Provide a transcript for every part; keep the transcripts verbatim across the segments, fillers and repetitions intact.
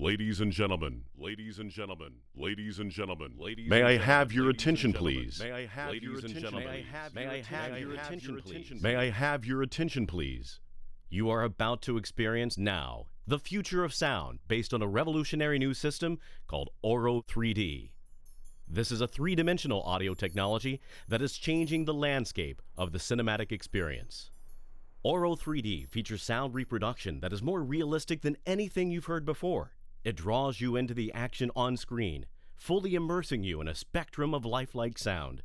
Ladies and gentlemen, ladies and gentlemen, ladies and gentlemen, ladies. May I have your attention, please? May I have your attention, please? May I have your attention, please? May I have your attention, please? You are about to experience now the future of sound based on a revolutionary new system called Auro three D. This is a three-dimensional audio technology that is changing the landscape of the cinematic experience. Auro three D features sound reproduction that is more realistic than anything you've heard before. It draws you into the action on screen, fully immersing you in a spectrum of lifelike sound.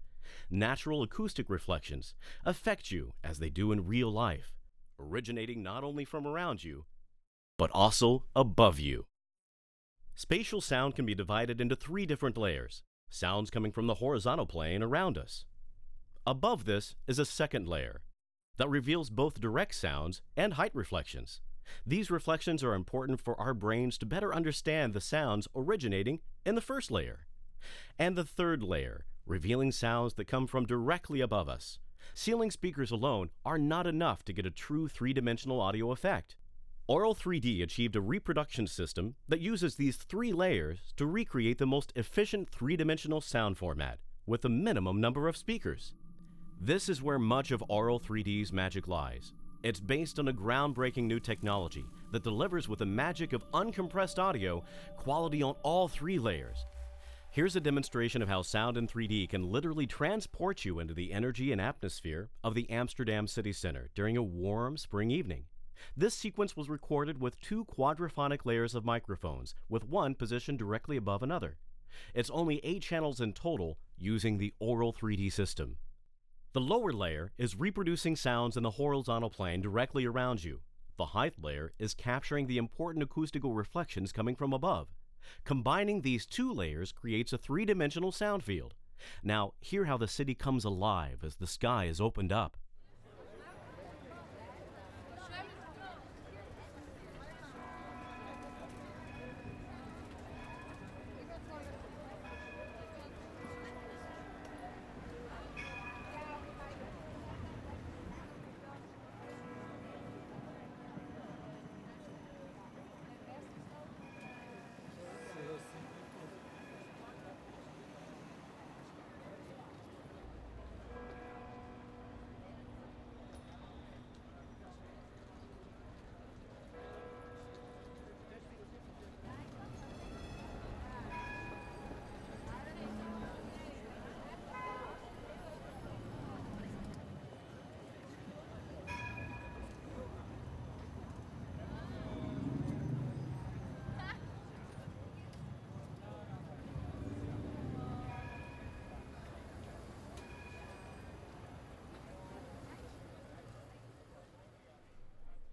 Natural acoustic reflections affect you as they do in real life, originating not only from around you, but also above you. Spatial sound can be divided into three different layers. Sounds coming from the horizontal plane around us. Above this is a second layer that reveals both direct sounds and height reflections. These reflections are important for our brains to better understand the sounds originating in the first layer. And the third layer, revealing sounds that come from directly above us. Ceiling speakers alone are not enough to get a true three-dimensional audio effect. Auro three D achieved a reproduction system that uses these three layers to recreate the most efficient three-dimensional sound format with a minimum number of speakers. This is where much of Auro three D's magic lies. It's based on a groundbreaking new technology that delivers with the magic of uncompressed audio quality on all three layers. Here's a demonstration of how sound in three D can literally transport you into the energy and atmosphere of the Amsterdam city center during a warm spring evening. This sequence was recorded with two quadraphonic layers of microphones, with one positioned directly above another. It's only eight channels in total using the Auro three D system. The lower layer is reproducing sounds in the horizontal plane directly around you. The height layer is capturing the important acoustical reflections coming from above. Combining these two layers creates a three-dimensional sound field. Now, hear how the city comes alive as the sky is opened up.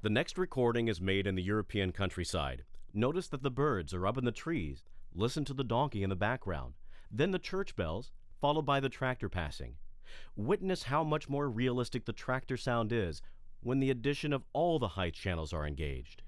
The next recording is made in the European countryside. Notice that the birds are up in the trees. Listen to the donkey in the background. Then the church bells, followed by the tractor passing. Witness how much more realistic the tractor sound is when the addition of all the height channels are engaged.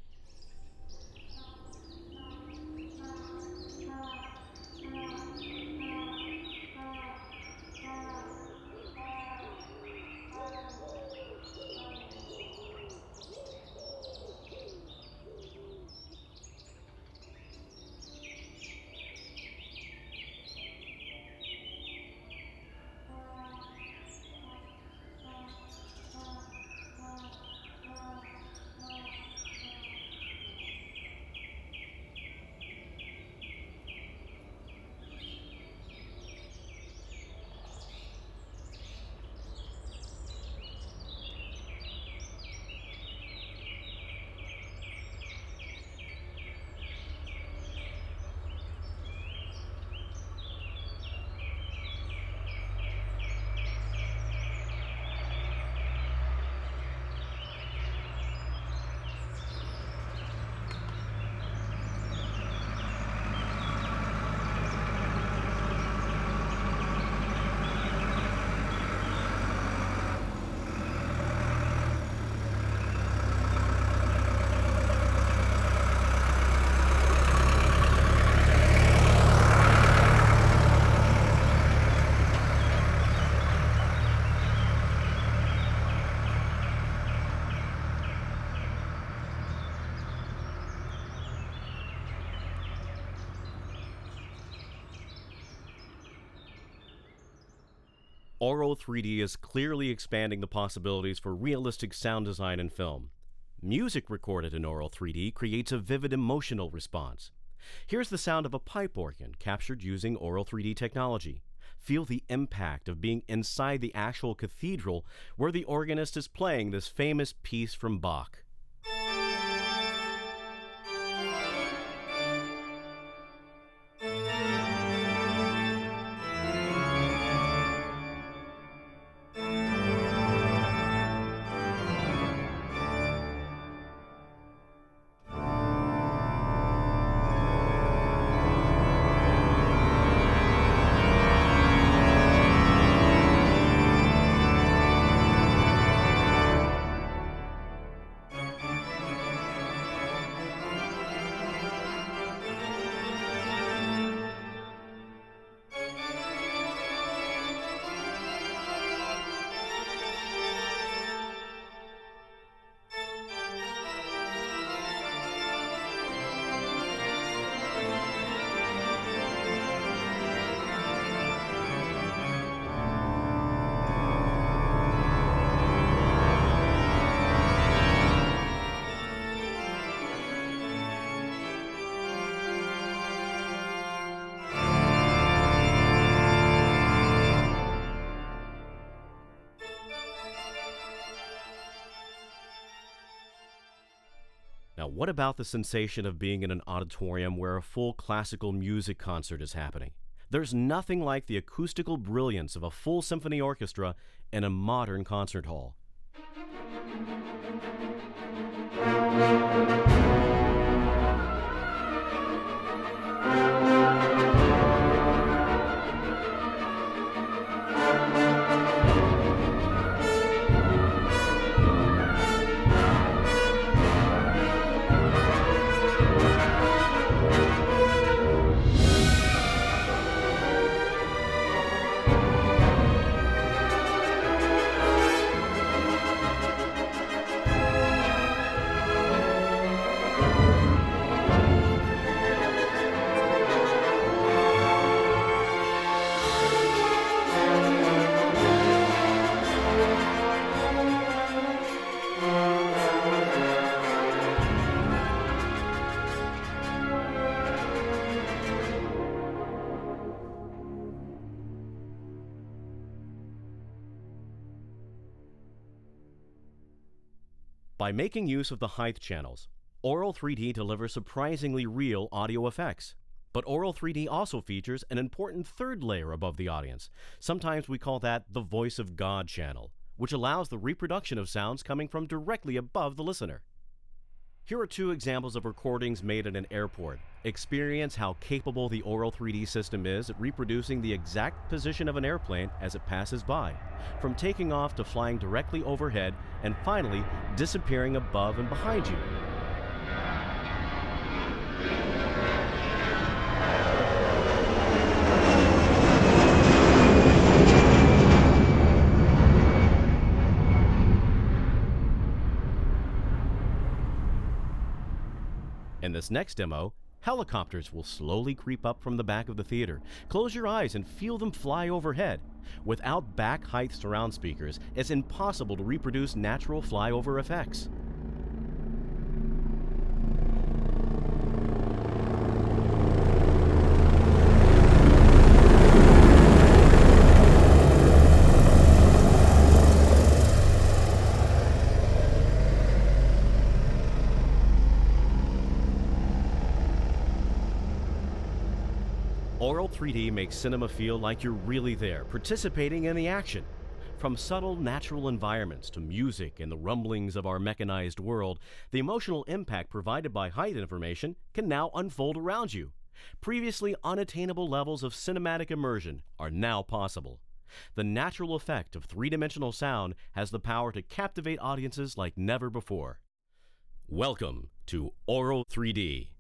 Auro three D is clearly expanding the possibilities for realistic sound design in film. Music recorded in Auro three D creates a vivid emotional response. Here's the sound of a pipe organ captured using Auro three D technology. Feel the impact of being inside the actual cathedral where the organist is playing this famous piece from Bach. Now, what about the sensation of being in an auditorium where a full classical music concert is happening? There's nothing like the acoustical brilliance of a full symphony orchestra in a modern concert hall. By making use of the height channels, Auro three D delivers surprisingly real audio effects. But Auro three D also features an important third layer above the audience. Sometimes we call that the voice of God channel, which allows the reproduction of sounds coming from directly above the listener. Here are two examples of recordings made at an airport. Experience how capable the Auro three D system is at reproducing the exact position of an airplane as it passes by, from taking off to flying directly overhead and finally disappearing above and behind you. In this next demo, helicopters will slowly creep up from the back of the theater. Close your eyes and feel them fly overhead. Without Bach height surround speakers, it's impossible to reproduce natural flyover effects. Auro three D makes cinema feel like you're really there, participating in the action. From subtle natural environments to music and the rumblings of our mechanized world, the emotional impact provided by height information can now unfold around you. Previously unattainable levels of cinematic immersion are now possible. The natural effect of three-dimensional sound has the power to captivate audiences like never before. Welcome to Auro three D.